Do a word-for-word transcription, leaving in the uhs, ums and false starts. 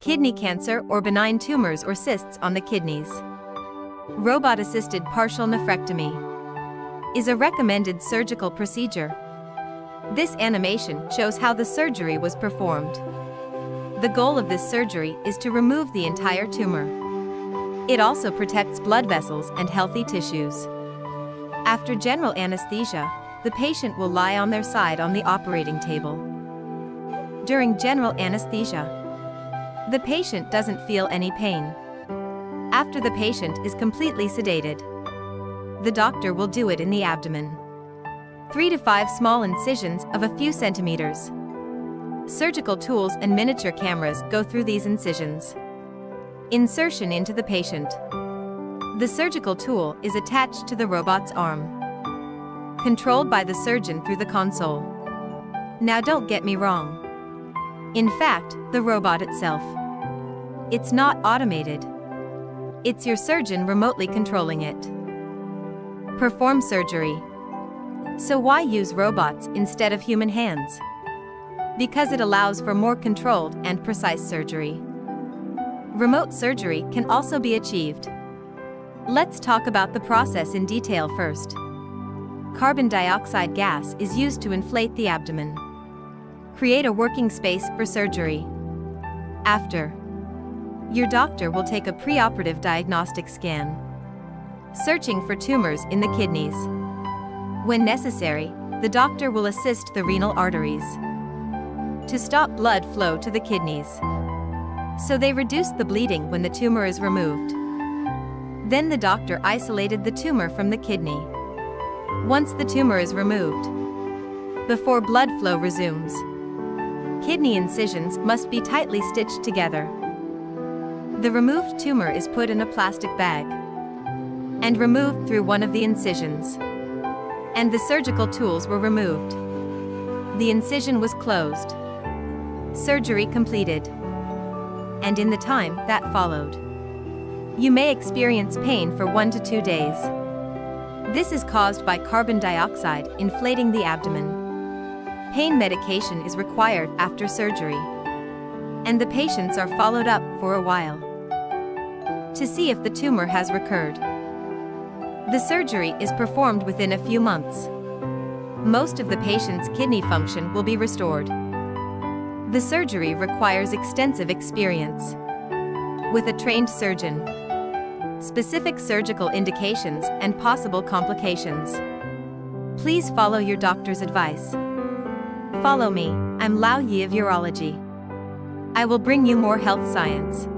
kidney cancer or benign tumors or cysts on the kidneys. Robot-assisted partial nephrectomy is a recommended surgical procedure. This animation shows how the surgery was performed. The goal of this surgery is to remove the entire tumor. It also protects blood vessels and healthy tissues. After general anesthesia, the patient will lie on their side on the operating table. During general anesthesia, the patient doesn't feel any pain. After the patient is completely sedated, the doctor will do it in the abdomen. Three to five small incisions of a few centimeters. Surgical tools and miniature cameras go through these incisions. Insertion into the patient. The surgical tool is attached to the robot's arm, controlled by the surgeon through the console. Now don't get me wrong. In fact, the robot itself, it's not automated. It's your surgeon remotely controlling it. Perform surgery. So why use robots instead of human hands? Because it allows for more controlled and precise surgery. Remote surgery can also be achieved. Let's talk about the process in detail first. Carbon dioxide gas is used to inflate the abdomen. Create a working space for surgery. After, your doctor will take a preoperative diagnostic scan, searching for tumors in the kidneys. When necessary, the doctor will assist the renal arteries to stop blood flow to the kidneys, so they reduce the bleeding when the tumor is removed. Then the doctor isolated the tumor from the kidney. Once the tumor is removed, before blood flow resumes, kidney incisions must be tightly stitched together. The removed tumor is put in a plastic bag and removed through one of the incisions, and the surgical tools were removed. The incision was closed. Surgery completed. And in the time that followed, you may experience pain for one to two days. This is caused by carbon dioxide inflating the abdomen. Pain medication is required after surgery, and the patients are followed up for a while to see if the tumor has recurred. The surgery is performed within a few months. Most of the patient's kidney function will be restored. The surgery requires extensive experience with a trained surgeon, specific surgical indications and possible complications. Please follow your doctor's advice. Follow me, I'm Lao Yi of Urology. I will bring you more health science.